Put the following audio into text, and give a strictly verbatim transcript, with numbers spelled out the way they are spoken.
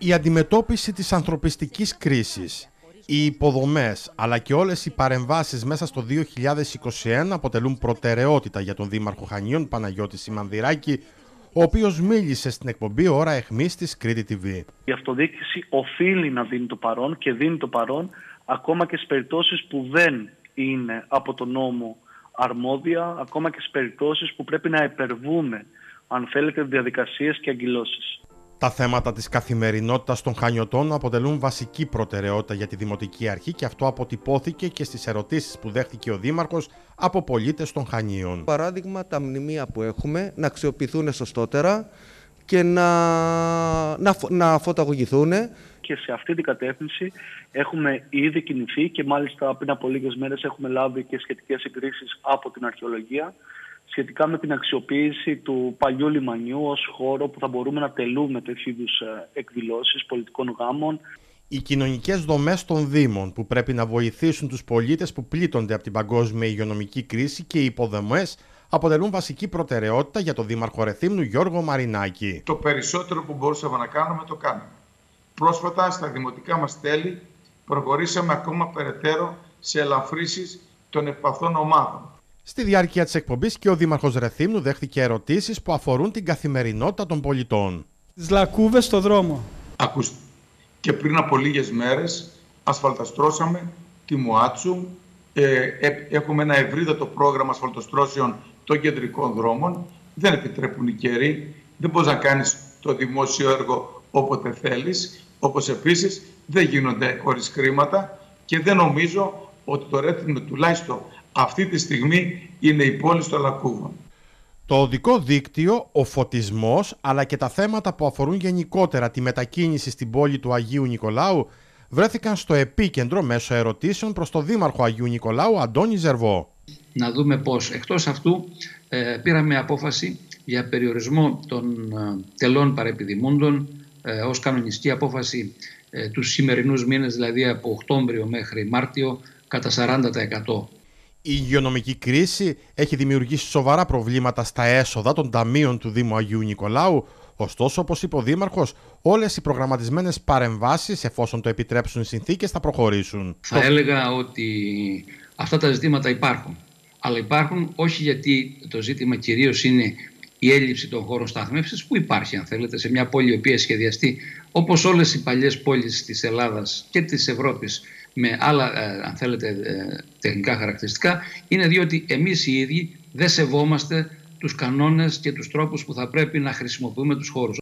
Η αντιμετώπιση της ανθρωπιστικής κρίσης, οι υποδομές αλλά και όλες οι παρεμβάσεις μέσα στο δύο χιλιάδες είκοσι ένα αποτελούν προτεραιότητα για τον Δήμαρχο Χανίων Παναγιώτη Σημανδυράκη, ο οποίος μίλησε στην εκπομπή Ώρα Αιχμής της Crete τι βι. Η αυτοδιοίκηση οφείλει να δίνει το παρόν και δίνει το παρόν ακόμα και σε περιπτώσεις που δεν είναι από τον νόμο αρμόδια, ακόμα και σε περιπτώσεις που πρέπει να υπερβούμε, αν θέλετε, διαδικασίες και αγκυλώσεις. Τα θέματα της καθημερινότητας των Χανιωτών αποτελούν βασική προτεραιότητα για τη Δημοτική Αρχή και αυτό αποτυπώθηκε και στις ερωτήσεις που δέχτηκε ο Δήμαρχος από πολίτες των Χανίων. Παράδειγμα, τα μνημεία που έχουμε να αξιοποιηθούν σωστότερα και να, να, φω... να φωταγωγηθούν. Και σε αυτή την κατεύθυνση έχουμε ήδη κινηθεί και μάλιστα πριν από λίγες μέρες έχουμε λάβει και σχετικές εγκρίσεις από την αρχαιολογία σχετικά με την αξιοποίηση του παλιού λιμανιού ως χώρο που θα μπορούμε να τελούμε τέτοιου είδους εκδηλώσεις πολιτικών γάμων. Οι κοινωνικές δομές των Δήμων που πρέπει να βοηθήσουν τους πολίτες που πλήττονται από την παγκόσμια υγειονομική κρίση και οι υποδομές αποτελούν βασική προτεραιότητα για τον Δήμαρχο Ρεθύμνου Γιώργο Μαρινάκη. Το περισσότερο που μπορούσαμε να κάνουμε το κάναμε. Πρόσφατα στα δημοτικά μας τέλη προχωρήσαμε ακόμα περαιτέρω σε ελαφρύνσεις των ευπαθών ομάδων. Στη διάρκεια της εκπομπής και ο Δήμαρχος Ρεθύμνου δέχτηκε ερωτήσεις που αφορούν την καθημερινότητα των πολιτών. Τις λακκούβες στο δρόμο. Ακούστε, και πριν από λίγες μέρες ασφαλταστρώσαμε τη Μουάτσου. Ε, έχουμε ένα ευρύτατο πρόγραμμα ασφαλτοστρώσεων των κεντρικών δρόμων. Δεν επιτρέπουν οι καιροί. Δεν μπορείς να κάνεις το δημόσιο έργο όποτε θέλεις. Όπως επίσης δεν γίνονται χωρίς χρήματα και δεν νομίζω ότι το Ρεθύμνο τουλάχιστον αυτή τη στιγμή είναι η πόλη στο λακκούβο. Το οδικό δίκτυο, ο φωτισμός, αλλά και τα θέματα που αφορούν γενικότερα τη μετακίνηση στην πόλη του Αγίου Νικολάου βρέθηκαν στο επίκεντρο μέσω ερωτήσεων προς τον Δήμαρχο Αγίου Νικολάου Αντώνη Ζερβό. Να δούμε πώς. Εκτός αυτού πήραμε απόφαση για περιορισμό των τελών παρεπιδημούντων ως κανονιστική απόφαση τους σημερινούς μήνες, δηλαδή από Οκτώβριο μέχρι Μάρτιο, κατά σαράντα τοις εκατό. Η υγειονομική κρίση έχει δημιουργήσει σοβαρά προβλήματα στα έσοδα των ταμείων του Δήμου Αγίου Νικολάου. Ωστόσο, όπως είπε ο Δήμαρχος, όλες οι προγραμματισμένες παρεμβάσεις, εφόσον το επιτρέψουν οι συνθήκες, θα προχωρήσουν. Θα έλεγα ότι αυτά τα ζητήματα υπάρχουν. Αλλά υπάρχουν όχι γιατί το ζήτημα κυρίως είναι η έλλειψη των χώρων στάθμευσης, που υπάρχει, αν θέλετε, σε μια πόλη η οποία έχει σχεδιαστεί όπως όλες οι παλιές πόλεις της Ελλάδας και της Ευρώπης, με άλλα, ε, αν θέλετε, ε, τεχνικά χαρακτηριστικά, είναι διότι εμείς οι ίδιοι δεν σεβόμαστε τους κανόνες και τους τρόπους που θα πρέπει να χρησιμοποιούμε τους χώρους.